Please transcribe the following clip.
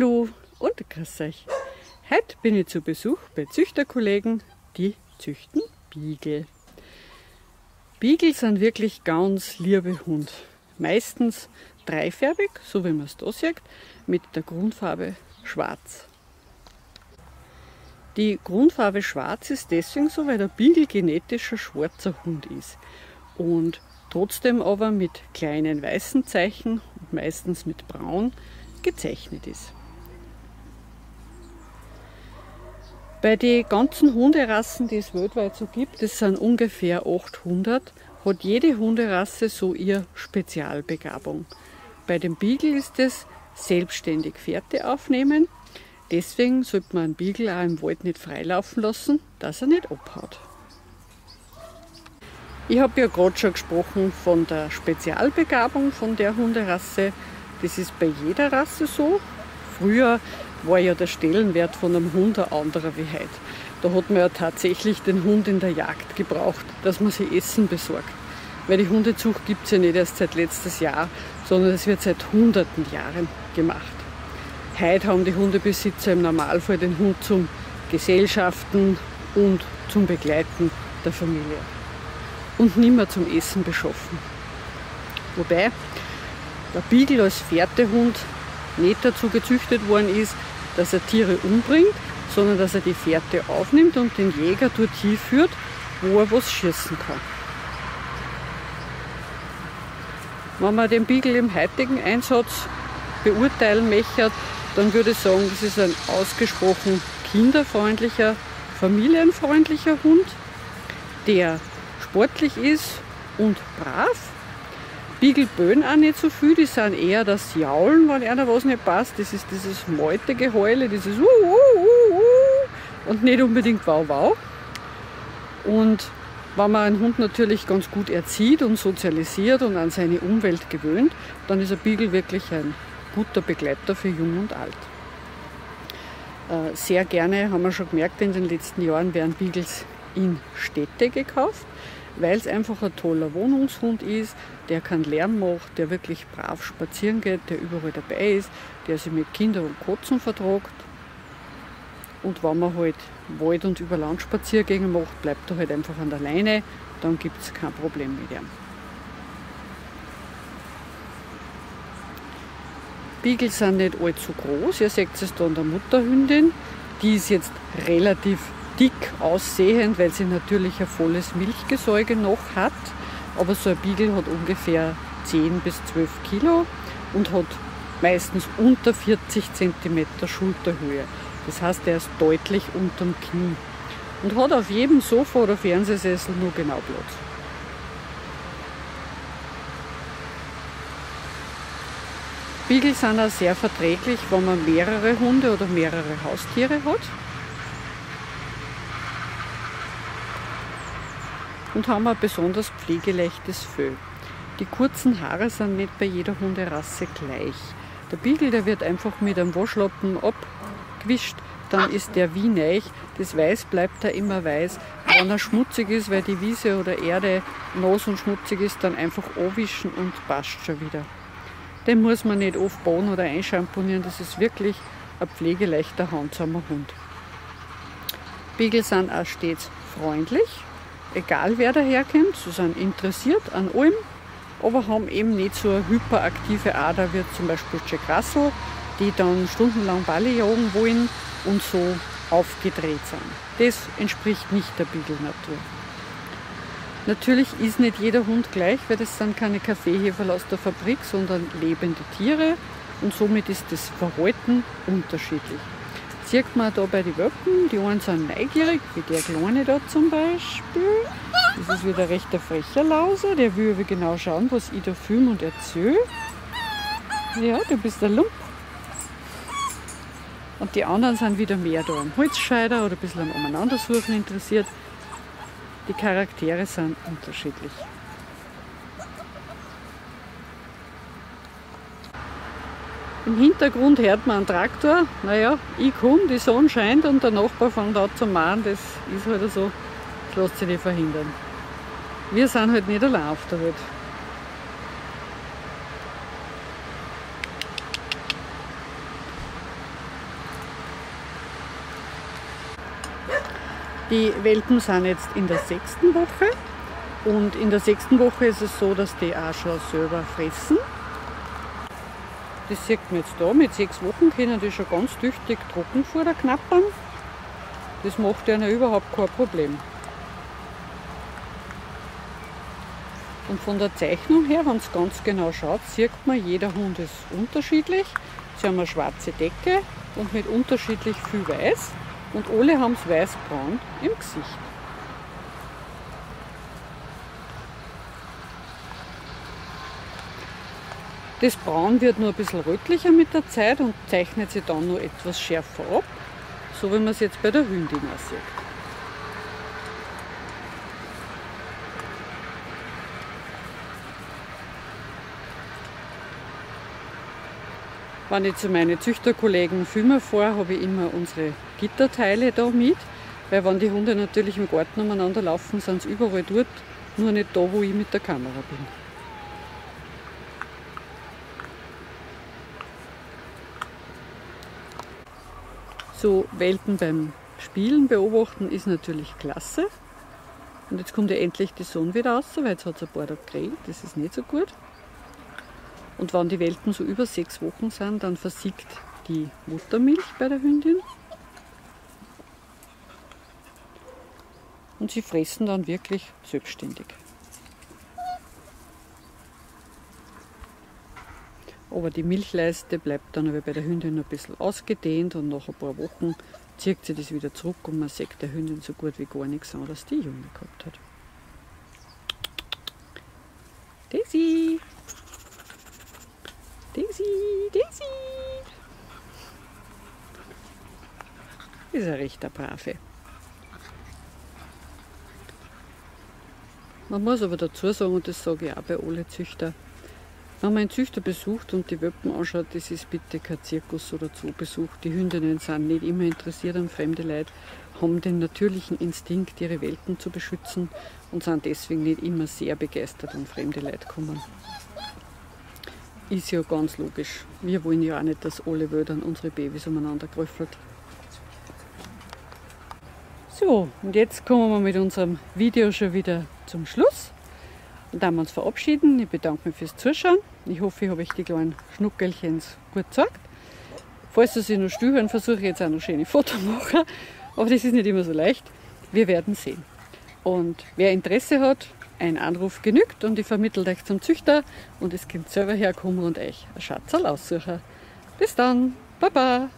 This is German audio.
Hallo und grüß euch. Heute bin ich zu Besuch bei Züchterkollegen, die züchten Beagle. Beagle sind wirklich ganz liebe Hunde. Meistens dreifärbig, so wie man es da sieht, mit der Grundfarbe schwarz. Die Grundfarbe schwarz ist deswegen so, weil der Beagle genetisch ein schwarzer Hund ist und trotzdem aber mit kleinen weißen Zeichen und meistens mit braun gezeichnet ist. Bei den ganzen Hunderassen, die es weltweit so gibt, es sind ungefähr 800, hat jede Hunderasse so ihre Spezialbegabung. Bei dem Beagle ist es selbstständig Fährte aufnehmen, deswegen sollte man einen Beagle auch im Wald nicht freilaufen lassen, dass er nicht abhaut. Ich habe ja gerade schon gesprochen von der Spezialbegabung von der Hunderasse. Das ist bei jeder Rasse so. Früher war ja der Stellenwert von einem Hund ein anderer wie heute. Da hat man ja tatsächlich den Hund in der Jagd gebraucht, dass man sich Essen besorgt. Weil die Hundezucht gibt es ja nicht erst seit letztes Jahr, sondern es wird seit hunderten Jahren gemacht. Heute haben die Hundebesitzer im Normalfall den Hund zum Gesellschaften und zum Begleiten der Familie und nicht mehr zum Essen beschaffen. Wobei der Beagle als Fährtehund nicht dazu gezüchtet worden ist, dass er Tiere umbringt, sondern dass er die Fährte aufnimmt und den Jäger dort hinführt, wo er was schießen kann. Wenn man den Beagle im heutigen Einsatz beurteilen möchte, dann würde ich sagen, das ist ein ausgesprochen kinderfreundlicher, familienfreundlicher Hund, der sportlich ist und brav. Beagle böhnen auch nicht so viel, die sind eher das Jaulen, wenn einer was nicht passt. Das ist dieses Meutegeheule, dieses und nicht unbedingt Wow Wow. Und wenn man einen Hund natürlich ganz gut erzieht und sozialisiert und an seine Umwelt gewöhnt, dann ist ein Beagle wirklich ein guter Begleiter für Jung und Alt. Sehr gerne, haben wir schon gemerkt, in den letzten Jahren werden Beagles in Städte gekauft, weil es einfach ein toller Wohnungshund ist, der keinen Lärm macht, der wirklich brav spazieren geht, der überall dabei ist, der sich mit Kindern und Katzen verträgt. Und wenn man halt Wald- und Überlandspaziergänge macht, bleibt er halt einfach an der Leine, dann gibt es kein Problem mit ihm. Beagle sind nicht allzu groß, ihr seht es da an der Mutterhündin, die ist jetzt relativ dick aussehend, weil sie natürlich ein volles Milchgesäuge noch hat, aber so ein Beagle hat ungefähr 10 bis 12 Kilo und hat meistens unter 40 cm Schulterhöhe. Das heißt, er ist deutlich unterm Knie und hat auf jedem Sofa oder Fernsehsessel nur genau Platz. Beagle sind auch sehr verträglich, wenn man mehrere Hunde oder mehrere Haustiere hat. Und haben ein besonders pflegeleichtes Fell. Die kurzen Haare sind nicht bei jeder Hunderasse gleich. Der Beagle, der wird einfach mit einem Waschlappen abgewischt, dann ist der wie neu. Das Weiß bleibt da immer weiß. Wenn er schmutzig ist, weil die Wiese oder Erde nass und schmutzig ist, dann einfach abwischen und passt schon wieder. Den muss man nicht aufbauen oder einschamponieren, das ist wirklich ein pflegeleichter, handsamer Hund. Beagle sind auch stets freundlich. Egal wer daherkommt, sie sind interessiert an allem, aber haben eben nicht so eine hyperaktive Ader wie zum Beispiel Jack Russell, die dann stundenlang Bälle jagen wollen und so aufgedreht sind. Das entspricht nicht der Beagle-Natur. Natürlich ist nicht jeder Hund gleich, weil das sind keine Kaffeeheferl aus der Fabrik, sondern lebende Tiere und somit ist das Verhalten unterschiedlich. Sieht man da bei den Welpen, die einen sind neugierig, wie der Kleine da zum Beispiel. Das ist wieder recht ein frecher Lauser, der will aber genau schauen, was ich da filme und erzähle. Ja, du bist ein Lump. Und die anderen sind wieder mehr da am Holzscheider oder ein bisschen am Umeinandersuchen interessiert. Die Charaktere sind unterschiedlich. Im Hintergrund hört man einen Traktor, naja, ich komme, die Sonne scheint und der Nachbar fängt an zu mahnen, das ist halt so, das lässt sich nicht verhindern. Wir sind halt nicht allein auf der Welt. Die Welpen sind jetzt in der 6. Woche und in der 6. Woche ist es so, dass die auch schon selber fressen. Das sieht man jetzt da, mit 6 Wochen können die schon ganz tüchtig Trockenfutter knappern. Das macht ihnen überhaupt kein Problem. Und von der Zeichnung her, wenn es ganz genau schaut, sieht man, jeder Hund ist unterschiedlich. Sie haben eine schwarze Decke und mit unterschiedlich viel Weiß. Und alle haben es weiß-braun im Gesicht. Das Braun wird nur ein bisschen rötlicher mit der Zeit und zeichnet sich dann nur etwas schärfer ab, so wie man es jetzt bei der Hündin auch sieht. Wenn ich zu meinen Züchterkollegen Filme fahre, habe ich immer unsere Gitterteile da mit, weil wenn die Hunde natürlich im Garten umeinander laufen, sind sie überall dort, nur nicht da, wo ich mit der Kamera bin. So Welpen beim Spielen beobachten ist natürlich klasse. Und jetzt kommt ja endlich die Sonne wieder raus, weil jetzt hat es ein paar Tage geregnet, das ist nicht so gut. Und wenn die Welpen so über 6 Wochen sind, dann versiegt die Muttermilch bei der Hündin. Und sie fressen dann wirklich selbstständig. Aber die Milchleiste bleibt dann aber bei der Hündin ein bisschen ausgedehnt und nach ein paar Wochen zieht sie das wieder zurück und man sieht der Hündin so gut wie gar nichts an, dass die Junge gehabt hat. Daisy! Daisy, Daisy! Ist ein rechter Brave. Man muss aber dazu sagen, und das sage ich auch bei allen Züchtern, wenn man einen Züchter besucht und die Welpen anschaut, das ist bitte kein Zirkus oder Zoobesuch. Die Hündinnen sind nicht immer interessiert an fremde Leute, haben den natürlichen Instinkt, ihre Welpen zu beschützen und sind deswegen nicht immer sehr begeistert, wenn fremde Leute kommen. Ist ja ganz logisch. Wir wollen ja auch nicht, dass alle Welt an unsere Babys umeinander geröffelt. So, und jetzt kommen wir mit unserem Video schon wieder zum Schluss. Und dann haben wir uns verabschieden. Ich bedanke mich fürs Zuschauen. Ich hoffe, ich habe euch die kleinen Schnuckelchens gut gezeigt. Falls ihr sie noch still hören, versuche ich jetzt auch noch schöne Fotos machen. Aber das ist nicht immer so leicht. Wir werden sehen. Und wer Interesse hat, ein Anruf genügt und ich vermittelt euch zum Züchter und es könnt selber herkommen und euch ein Schatzerl aussuchen. Bis dann, Baba!